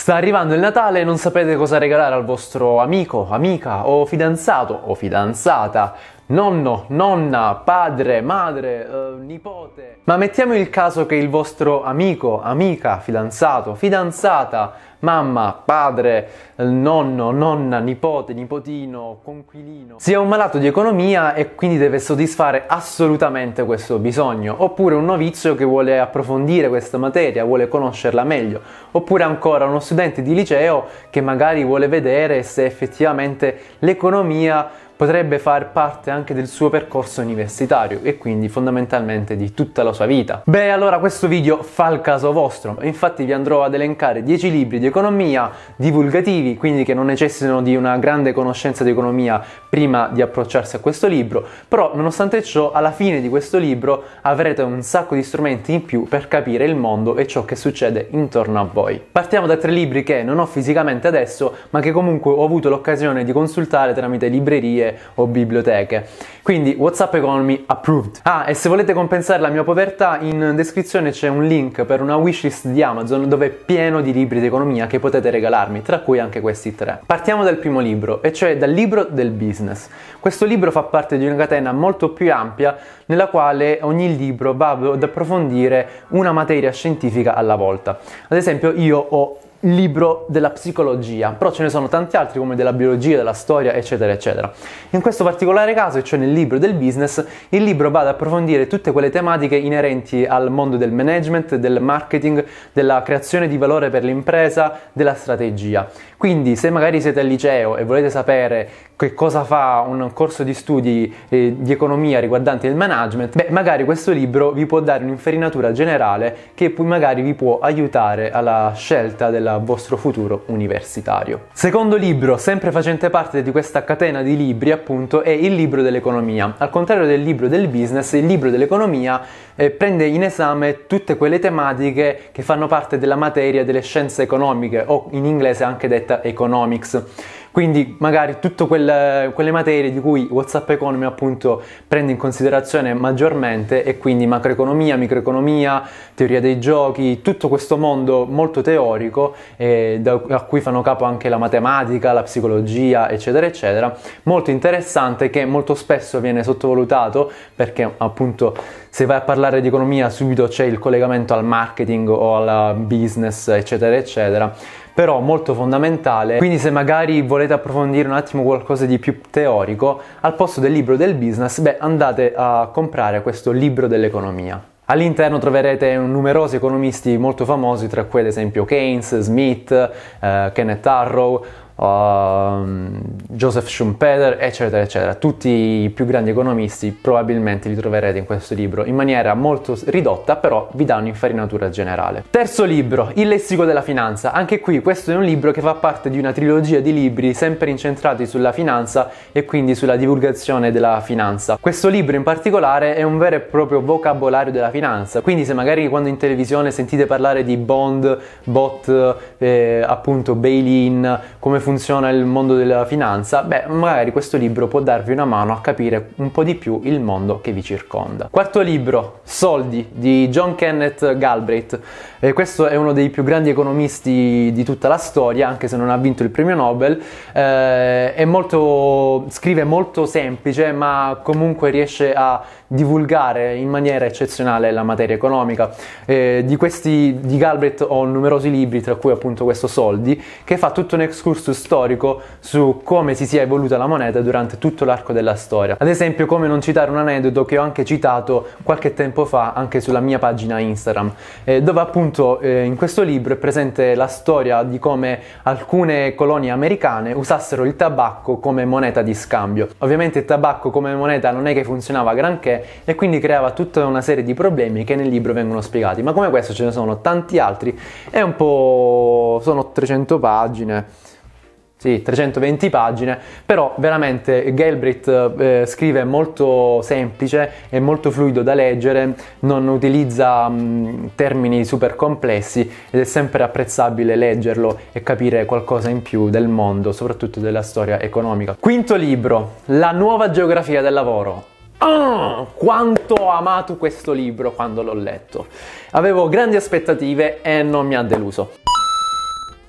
Sta arrivando il Natale e non sapete cosa regalare al vostro amico, amica o fidanzato o fidanzata, nonno, nonna, padre, madre, nipote. Ma mettiamo il caso che il vostro amico, amica, fidanzato, fidanzata, mamma, padre, nonno, nonna, nipote, nipotino, conquilino sia un malato di economia e quindi deve soddisfare assolutamente questo bisogno, oppure un novizio che vuole approfondire questa materia, vuole conoscerla meglio, oppure ancora uno studente di liceo che magari vuole vedere se effettivamente l'economia potrebbe far parte anche del suo percorso universitario e quindi fondamentalmente di tutta la sua vita. Beh, allora questo video fa il caso vostro, infatti vi andrò ad elencare 10 libri di economia divulgativi, quindi che non necessitano di una grande conoscenza di economia prima di approcciarsi a questo libro, però nonostante ciò alla fine di questo libro avrete un sacco di strumenti in più per capire il mondo e ciò che succede intorno a voi. Partiamo da 3 libri che non ho fisicamente adesso, ma che comunque ho avuto l'occasione di consultare tramite librerie o biblioteche. Quindi WhatsApp Economy approved. Ah, e se volete compensare la mia povertà, in descrizione c'è un link per una wishlist di Amazon dove è pieno di libri di economia che potete regalarmi, tra cui anche questi 3. Partiamo dal primo libro, e cioè dal libro del business. Questo libro fa parte di una catena molto più ampia nella quale ogni libro va ad approfondire una materia scientifica alla volta. Ad esempio io ho libro della psicologia, però ce ne sono tanti altri come della biologia, della storia, eccetera eccetera. In questo particolare caso, cioè nel libro del business, il libro va ad approfondire tutte quelle tematiche inerenti al mondo del management, del marketing, della creazione di valore per l'impresa, della strategia. Quindi se magari siete al liceo e volete sapere che cosa fa un corso di studi di economia riguardante il management, beh, magari questo libro vi può dare un'infarinatura generale che poi magari vi può aiutare alla scelta della vostro futuro universitario. Secondo libro, sempre facente parte di questa catena di libri appunto, è il libro dell'economia. Al contrario del libro del business, il libro dell'economia prende in esame tutte quelle tematiche che fanno parte della materia delle scienze economiche, o in inglese anche detta economics. Quindi magari tutte quelle materie di cui WhatsApp Economy appunto prende in considerazione maggiormente, e quindi macroeconomia, microeconomia, teoria dei giochi, tutto questo mondo molto teorico a cui fanno capo anche la matematica, la psicologia, eccetera eccetera. Molto interessante, che molto spesso viene sottovalutato perché appunto se vai a parlare di economia subito c'è il collegamento al marketing o al business, eccetera eccetera, però molto fondamentale. Quindi se magari volete approfondire un attimo qualcosa di più teorico, al posto del libro del business, beh, andate a comprare questo libro dell'economia. All'interno troverete numerosi economisti molto famosi, tra cui ad esempio Keynes, Smith, Kenneth Arrow, Joseph Schumpeter, eccetera eccetera. Tutti i più grandi economisti probabilmente li troverete in questo libro in maniera molto ridotta, però vi dà un'infarinatura generale. Terzo libro, il lessico della finanza. Anche qui questo è un libro che fa parte di una trilogia di libri sempre incentrati sulla finanza e quindi sulla divulgazione della finanza. Questo libro in particolare è un vero e proprio vocabolario della finanza, quindi se magari quando in televisione sentite parlare di bond, bot, appunto bail-in, come funziona il mondo della finanza, beh, magari questo libro può darvi una mano a capire un po' di più il mondo che vi circonda. Quarto libro, Soldi di John Kenneth Galbraith. Questo è uno dei più grandi economisti di tutta la storia, anche se non ha vinto il premio Nobel. Scrive molto semplice, ma comunque riesce a divulgare in maniera eccezionale la materia economica. Di Galbraith ho numerosi libri, tra cui appunto questo Soldi, che fa tutto un excursus storico su come si sia evoluta la moneta durante tutto l'arco della storia. Ad esempio, come non citare un aneddoto che ho anche citato qualche tempo fa anche sulla mia pagina Instagram, dove appunto in questo libro è presente la storia di come alcune colonie americane usassero il tabacco come moneta di scambio. Ovviamente il tabacco come moneta non è che funzionava granché e quindi creava tutta una serie di problemi che nel libro vengono spiegati, ma come questo ce ne sono tanti altri. È un po'... sono 300 pagine. Sì, 320 pagine, però veramente Galbraith scrive molto semplice e molto fluido da leggere, non utilizza termini super complessi ed è sempre apprezzabile leggerlo e capire qualcosa in più del mondo, soprattutto della storia economica. Quinto libro, La nuova geografia del lavoro. Quanto ho amato questo libro quando l'ho letto! Avevo grandi aspettative e non mi ha deluso.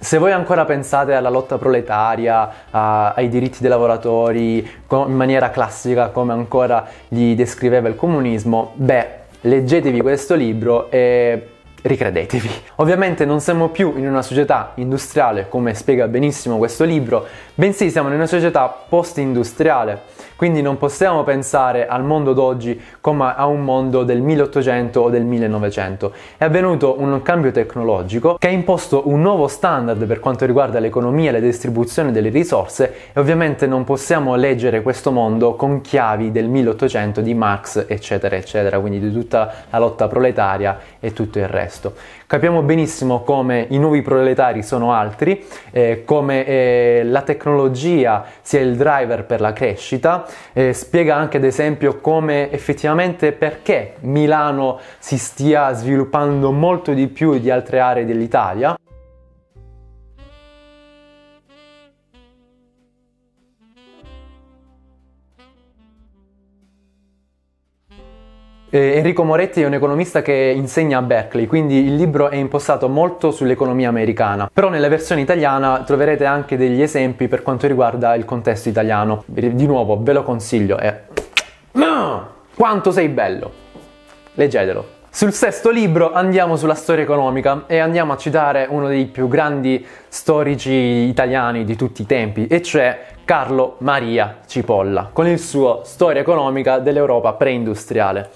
Se voi ancora pensate alla lotta proletaria, ai diritti dei lavoratori in maniera classica come ancora gli descriveva il comunismo, beh, leggetevi questo libro e ricredetevi. Ovviamente non siamo più in una società industriale, come spiega benissimo questo libro, bensì siamo in una società post-industriale, quindi non possiamo pensare al mondo d'oggi come a un mondo del 1800 o del 1900. È avvenuto un cambio tecnologico che ha imposto un nuovo standard per quanto riguarda l'economia e la distribuzione delle risorse, e ovviamente non possiamo leggere questo mondo con chiavi del 1800 di Marx, eccetera eccetera, quindi di tutta la lotta proletaria e tutto il resto. Capiamo benissimo come i nuovi proletari sono altri, come la tecnologia sia il driver per la crescita. Spiega anche ad esempio come effettivamente perché Milano si stia sviluppando molto di più di altre aree dell'Italia. Enrico Moretti è un economista che insegna a Berkeley, quindi il libro è impostato molto sull'economia americana, però nella versione italiana troverete anche degli esempi per quanto riguarda il contesto italiano. Di nuovo ve lo consiglio, quanto sei bello, leggetelo. Sul sesto libro andiamo sulla storia economica e andiamo a citare uno dei più grandi storici italiani di tutti i tempi, e cioè Carlo Maria Cipolla, con il suo Storia economica dell'Europa preindustriale.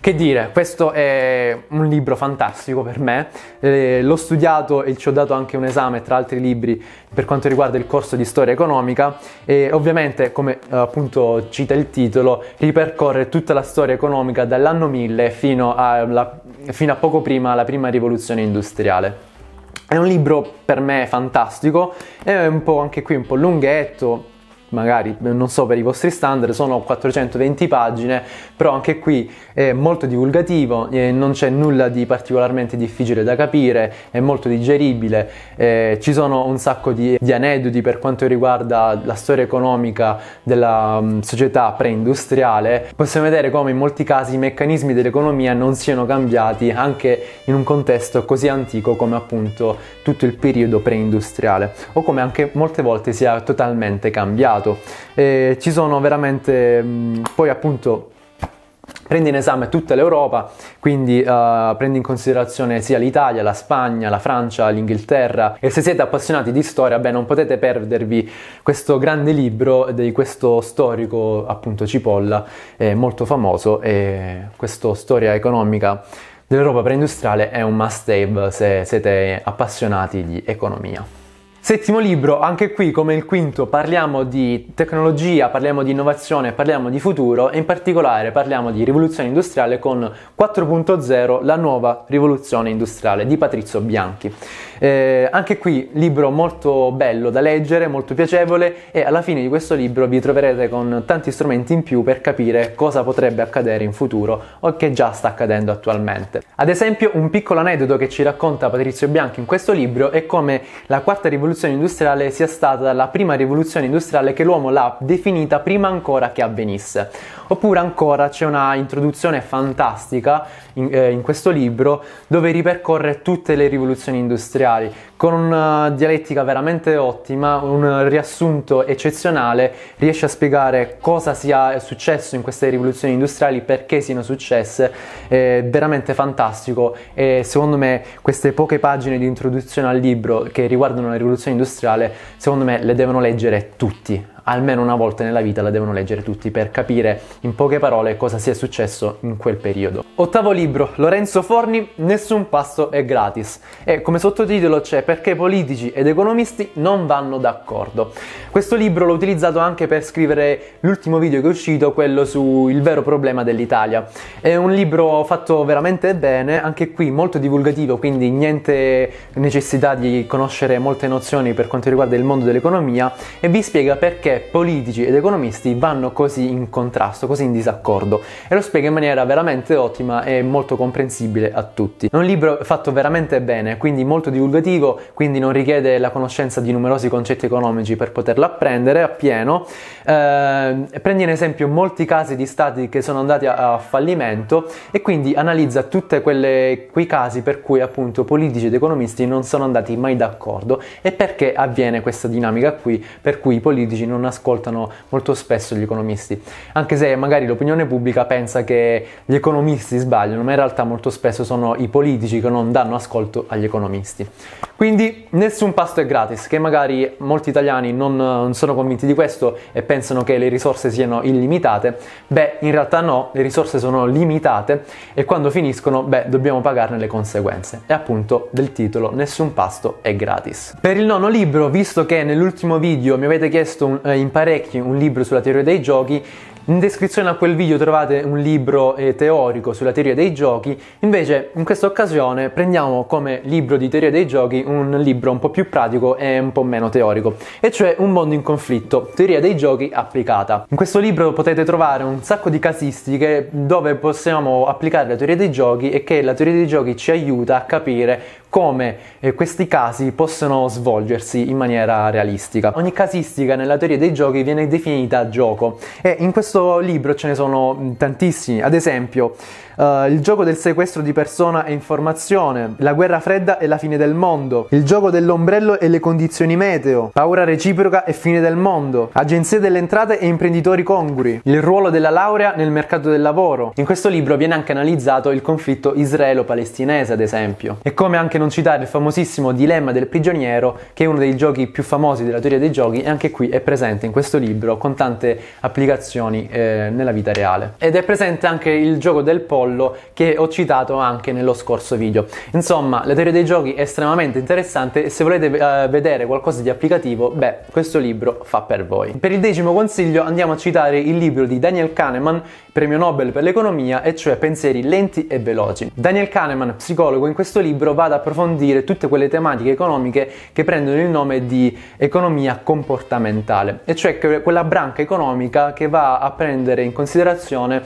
Che dire, questo è un libro fantastico per me, l'ho studiato e ci ho dato anche un esame tra altri libri per quanto riguarda il corso di storia economica, e ovviamente, come appunto cita il titolo, ripercorre tutta la storia economica dall'anno 1000 fino a poco prima la prima rivoluzione industriale. È un libro per me fantastico, è un po' anche qui un po' lunghetto, magari non so per i vostri standard, sono 420 pagine, però anche qui è molto divulgativo, non c'è nulla di particolarmente difficile da capire, è molto digeribile, ci sono un sacco di aneddoti per quanto riguarda la storia economica della società preindustriale. Possiamo vedere come in molti casi i meccanismi dell'economia non siano cambiati anche in un contesto così antico come appunto tutto il periodo preindustriale, o come anche molte volte sia totalmente cambiato. Ci sono veramente, poi appunto prende in esame tutta l'Europa, quindi prende in considerazione sia l'Italia, la Spagna, la Francia, l'Inghilterra, e se siete appassionati di storia, beh, non potete perdervi questo grande libro di questo storico appunto Cipolla, molto famoso, e questo Storia economica dell'Europa preindustriale è un must have se siete appassionati di economia. Settimo libro, anche qui come il quinto parliamo di tecnologia, parliamo di innovazione, parliamo di futuro, e in particolare parliamo di rivoluzione industriale con 4.0, la nuova rivoluzione industriale di Patrizio Bianchi. Anche qui libro molto bello da leggere, molto piacevole, e alla fine di questo libro vi troverete con tanti strumenti in più per capire cosa potrebbe accadere in futuro o che già sta accadendo attualmente. Ad esempio, un piccolo aneddoto che ci racconta Patrizio Bianchi in questo libro è come la quarta rivoluzione industriale sia stata la prima rivoluzione industriale che l'uomo l'ha definita prima ancora che avvenisse. Oppure ancora c'è una introduzione fantastica in questo libro dove ripercorre tutte le rivoluzioni industriali con una dialettica veramente ottima, un riassunto eccezionale, riesce a spiegare cosa sia successo in queste rivoluzioni industriali, perché siano successe, è veramente fantastico, e secondo me queste poche pagine di introduzione al libro che riguardano la rivoluzione industriale, secondo me le devono leggere tutti, almeno una volta nella vita la devono leggere tutti per capire in poche parole cosa sia successo in quel periodo. Ottavo libro, Lorenzo Forni, Nessun pasto è gratis, e come sottotitolo c'è Perché politici ed economisti non vanno d'accordo. Questo libro l'ho utilizzato anche per scrivere l'ultimo video che è uscito, quello su il vero problema dell'Italia. È un libro fatto veramente bene, anche qui molto divulgativo, quindi niente necessità di conoscere molte nozioni per quanto riguarda il mondo dell'economia, e vi spiega perché perché politici ed economisti vanno così in contrasto, così in disaccordo, e lo spiega in maniera veramente ottima e molto comprensibile a tutti. È un libro fatto veramente bene, quindi molto divulgativo, quindi non richiede la conoscenza di numerosi concetti economici per poterlo apprendere appieno. Prendi in esempio molti casi di stati che sono andati a fallimento e quindi analizza tutti quei casi per cui appunto politici ed economisti non sono andati mai d'accordo e perché avviene questa dinamica qui per cui i politici non ascoltano molto spesso gli economisti, anche se magari l'opinione pubblica pensa che gli economisti sbagliano, ma in realtà molto spesso sono i politici che non danno ascolto agli economisti. Quindi nessun pasto è gratis, che magari molti italiani non sono convinti di questo e pensano che le risorse siano illimitate. Beh, in realtà no, le risorse sono limitate e quando finiscono, beh, dobbiamo pagarne le conseguenze. E appunto del titolo, nessun pasto è gratis. Per il nono libro, visto che nell'ultimo video mi avete chiesto in parecchi un libro sulla teoria dei giochi, in descrizione a quel video trovate un libro teorico sulla teoria dei giochi, invece in questa occasione prendiamo come libro di teoria dei giochi un libro un po' più pratico e un po' meno teorico, e cioè Un mondo in conflitto, teoria dei giochi applicata. In questo libro potete trovare un sacco di casistiche dove possiamo applicare la teoria dei giochi e che la teoria dei giochi ci aiuta a capire come questi casi possono svolgersi in maniera realistica. Ogni casistica nella teoria dei giochi viene definita gioco e in questo libro ce ne sono tantissimi, ad esempio il gioco del sequestro di persona e informazione, la guerra fredda e la fine del mondo, il gioco dell'ombrello e le condizioni meteo, paura reciproca e fine del mondo, agenzie delle entrate e imprenditori congrui, il ruolo della laurea nel mercato del lavoro. In questo libro viene anche analizzato il conflitto israelo-palestinese, ad esempio, e come anche non citare il famosissimo dilemma del prigioniero, che è uno dei giochi più famosi della teoria dei giochi e anche qui è presente in questo libro con tante applicazioni nella vita reale. Ed è presente anche il gioco del pollo, che ho citato anche nello scorso video. Insomma, la teoria dei giochi è estremamente interessante e se volete vedere qualcosa di applicativo, beh, questo libro fa per voi. Per il 10º consiglio andiamo a citare il libro di Daniel Kahneman, premio Nobel per l'economia, e cioè Pensieri lenti e veloci. Daniel Kahneman, psicologo, in questo libro va ad approfondire tutte quelle tematiche economiche che prendono il nome di economia comportamentale, e cioè quella branca economica che va a prendere in considerazione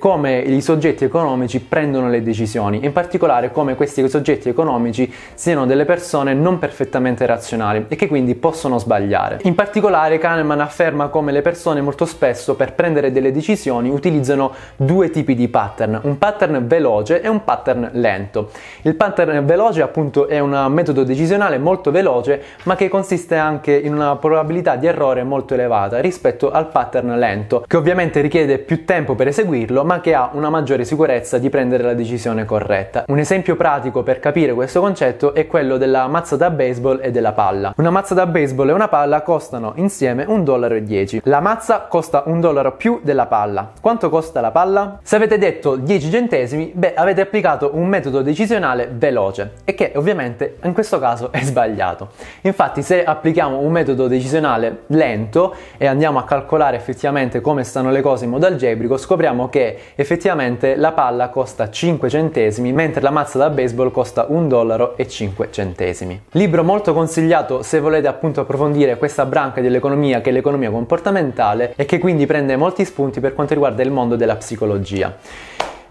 come i soggetti economici prendono le decisioni, in particolare come questi soggetti economici siano delle persone non perfettamente razionali e che quindi possono sbagliare. In particolare Kahneman afferma come le persone molto spesso per prendere delle decisioni utilizzano due tipi di pattern, un pattern veloce e un pattern lento. Il pattern veloce appunto è un metodo decisionale molto veloce, ma che consiste anche in una probabilità di errore molto elevata rispetto al pattern lento, che ovviamente richiede più tempo per eseguirlo, ma che ha una maggiore sicurezza di prendere la decisione corretta. Un esempio pratico per capire questo concetto è quello della mazza da baseball e della palla. Una mazza da baseball e una palla costano insieme $1,10. La mazza costa $1 più della palla. Quanto costa la palla? Se avete detto 10 centesimi, beh, avete applicato un metodo decisionale veloce, e che ovviamente in questo caso è sbagliato. Infatti se applichiamo un metodo decisionale lento e andiamo a calcolare effettivamente come stanno le cose in modo algebrico, scopriamo che effettivamente la palla costa 5 centesimi mentre la mazza da baseball costa $1,05. Libro molto consigliato se volete appunto approfondire questa branca dell'economia che è l'economia comportamentale e che quindi prende molti spunti per quanto riguarda il mondo della psicologia.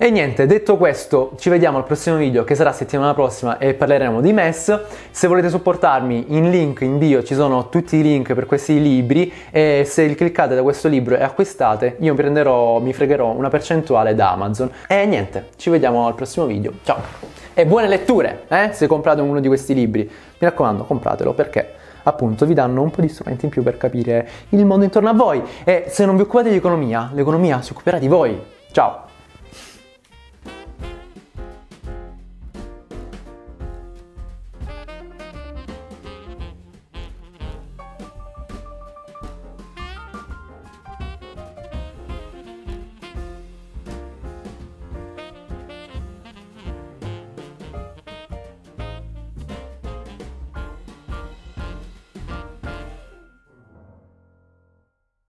E niente, detto questo, ci vediamo al prossimo video che sarà settimana prossima e parleremo di MES. Se volete supportarmi, in link in bio ci sono tutti i link per questi libri e se cliccate da questo libro e acquistate, io mi fregherò una percentuale da Amazon. E niente, ci vediamo al prossimo video, ciao! E buone letture, se comprate uno di questi libri. Mi raccomando, compratelo perché appunto vi danno un po' di strumenti in più per capire il mondo intorno a voi. E se non vi occupate di economia, l'economia si occuperà di voi. Ciao!